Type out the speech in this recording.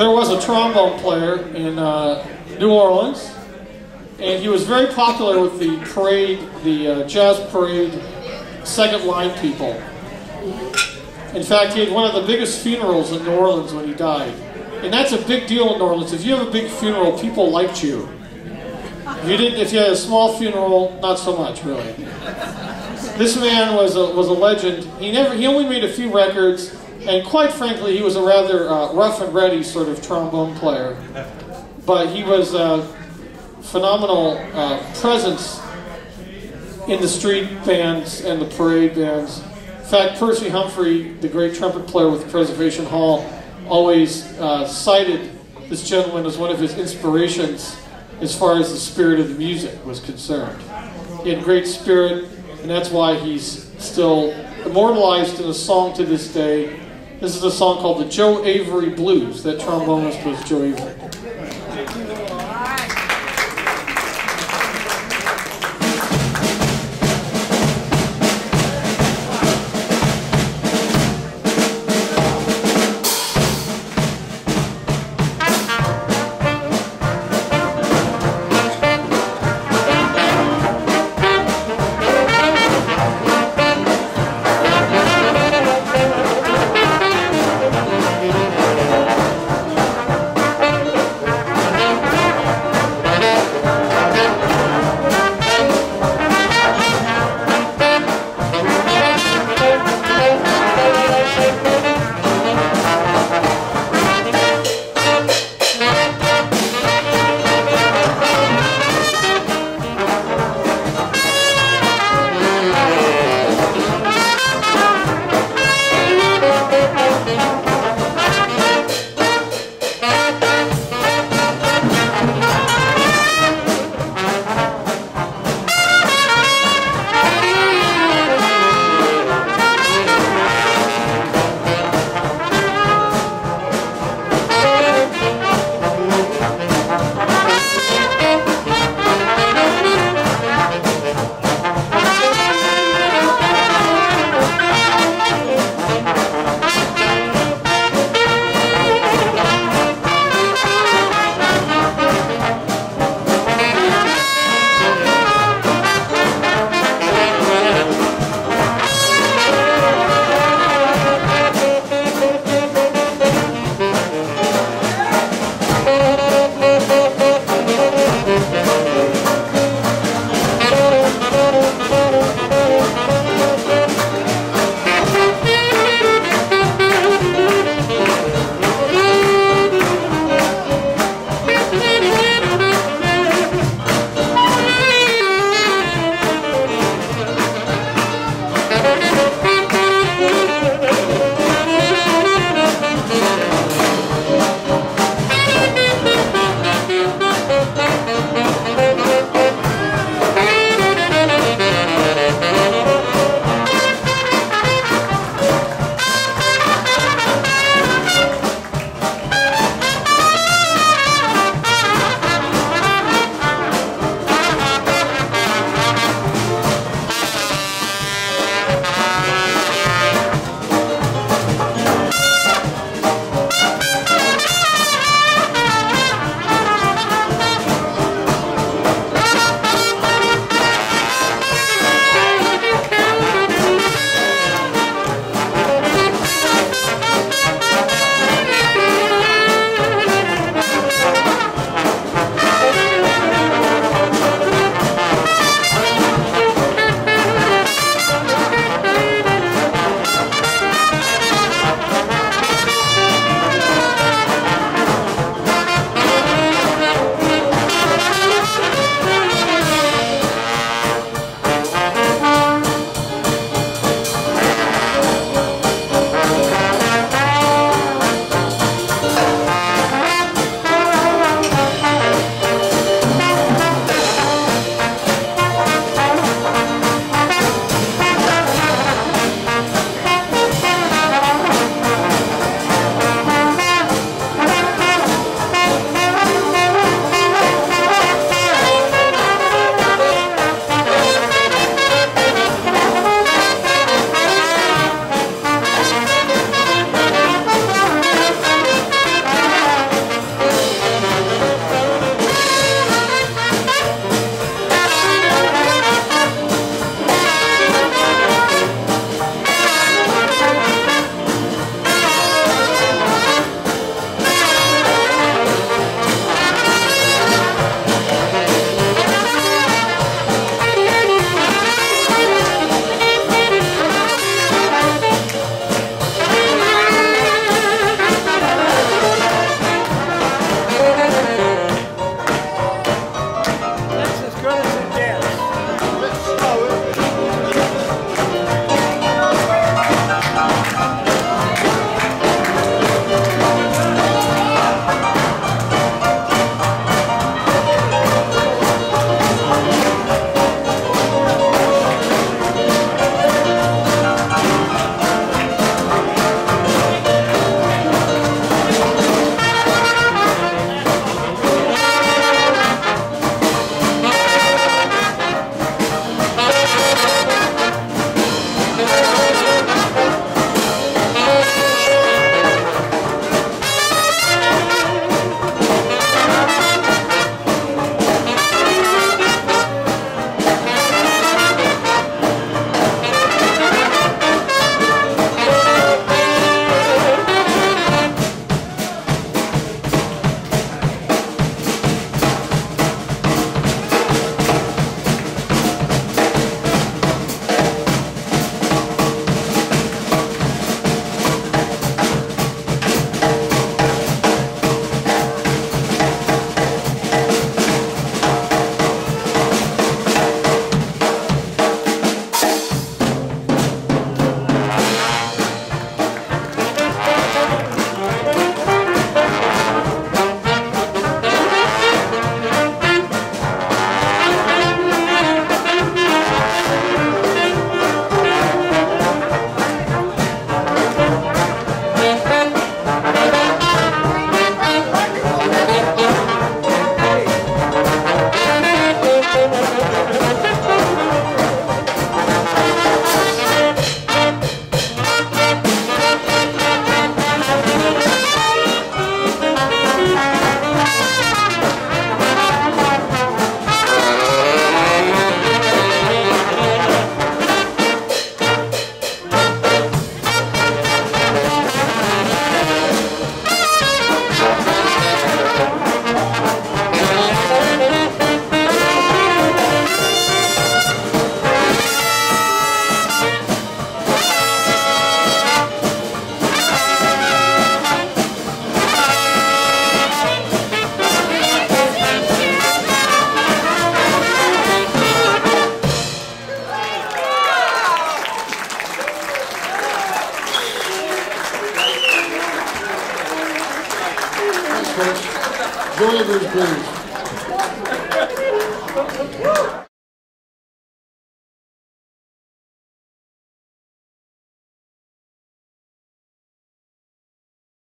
there was a trombone player in New Orleans, and he was very popular with the parade, the jazz parade, second line people. In fact, he had one of the biggest funerals in New Orleans when he died. And that's a big deal in New Orleans. If you have a big funeral, people liked you. If you had a small funeral, not so much, really. This man was a legend. He only made a few records, and quite frankly, he was a rather rough and ready sort of trombone player. But he was a phenomenal presence in the street bands and the parade bands. In fact, Percy Humphrey, the great trumpet player with Preservation Hall, always cited this gentleman as one of his inspirations as far as the spirit of the music was concerned. He had great spirit, and that's why he's still immortalized in a song to this day. This is a song called the Joe Avery Blues. That trombonist was Joe Avery. Joe Avery's Blues.